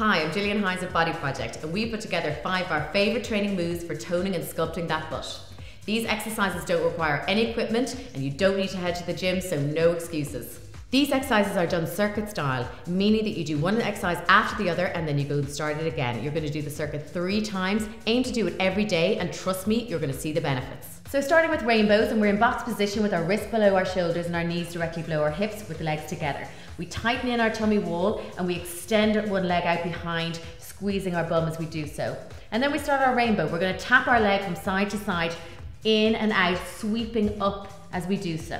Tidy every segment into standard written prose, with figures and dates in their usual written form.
Hi, I'm Gillian Hynes of Body Project, and we put together 5 of our favourite training moves for toning and sculpting that butt. These exercises don't require any equipment and you don't need to head to the gym, so no excuses. These exercises are done circuit style, meaning that you do one exercise after the other and then you go and start it again. You're going to do the circuit 3 times, aim to do it every day, and trust me, you're going to see the benefits. So starting with rainbows, and we're in box position with our wrists below our shoulders and our knees directly below our hips with the legs together. We tighten in our tummy wall and we extend one leg out behind, squeezing our bum as we do so. And then we start our rainbow. We're going to tap our leg from side to side, in and out, sweeping up as we do so.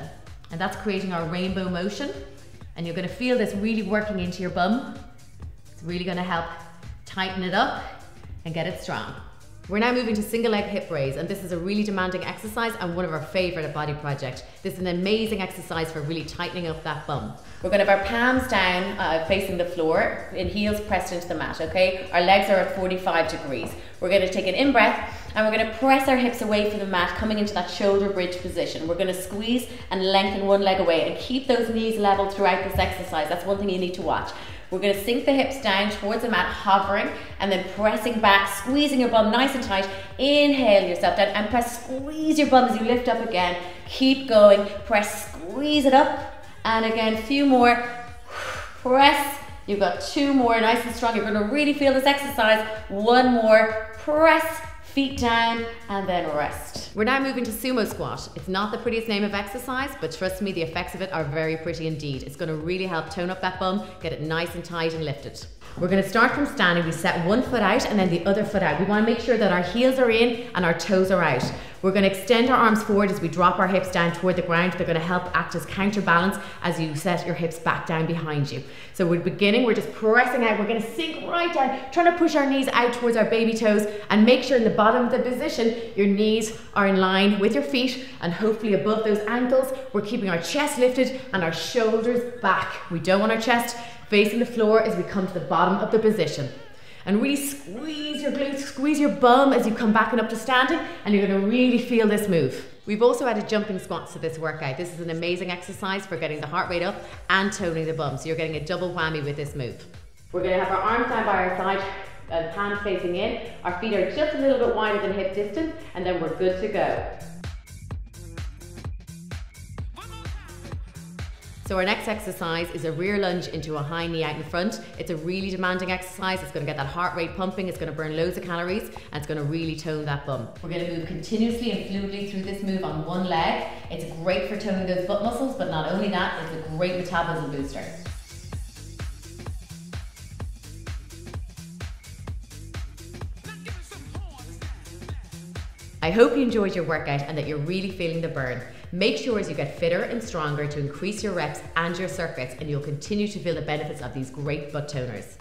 And that's creating our rainbow motion. And you're going to feel this really working into your bum. It's really going to help tighten it up and get it strong. We're now moving to single leg hip raise, and this is a really demanding exercise and one of our favorite at Body Project. This is an amazing exercise for really tightening up that bum. We're gonna have our palms down facing the floor and heels pressed into the mat, okay? Our legs are at 45 degrees. We're gonna take an in breath and we're gonna press our hips away from the mat, coming into that shoulder bridge position. We're gonna squeeze and lengthen one leg away and keep those knees level throughout this exercise. That's one thing you need to watch. We're going to sink the hips down towards the mat, hovering, and then pressing back, squeezing your bum nice and tight. Inhale yourself down and press, squeeze your bum as you lift up again. Keep going, press, squeeze it up, and again, a few more. Press, you've got 2 more, nice and strong. You're going to really feel this exercise. 1 more, press, feet down, and then rest. We're now moving to sumo squat. It's not the prettiest name of exercise, but trust me, the effects of it are very pretty indeed. It's gonna really help tone up that bum, get it nice and tight and lifted. We're gonna start from standing. We set one foot out and then the other foot out. We wanna make sure that our heels are in and our toes are out. We're gonna extend our arms forward as we drop our hips down toward the ground. They're gonna help act as counterbalance as you set your hips back down behind you. So we're beginning, we're just pressing out. We're gonna sink right down, trying to push our knees out towards our baby toes, and make sure in the bottom of the position, your knees are in line with your feet and hopefully above those ankles. We're keeping our chest lifted and our shoulders back. We don't want our chest facing the floor as we come to the bottom of the position. And really squeeze your glutes, squeeze your bum as you come back and up to standing, and you're going to really feel this move. We've also added jumping squats to this workout. This is an amazing exercise for getting the heart rate up and toning the bum, so you're getting a double whammy with this move. We're going to have our arms down by our side, palms facing in. Our feet are just a little bit wider than hip distance, and then we're good to go. So our next exercise is a rear lunge into a high knee out in front. It's a really demanding exercise. It's going to get that heart rate pumping. It's going to burn loads of calories, and it's going to really tone that bum. We're going to move continuously and fluidly through this move on one leg. It's great for toning those butt muscles, but not only that, it's a great metabolism booster. I hope you enjoyed your workout and that you're really feeling the burn. Make sure as you get fitter and stronger to increase your reps and your circuits, and you'll continue to feel the benefits of these great butt toners.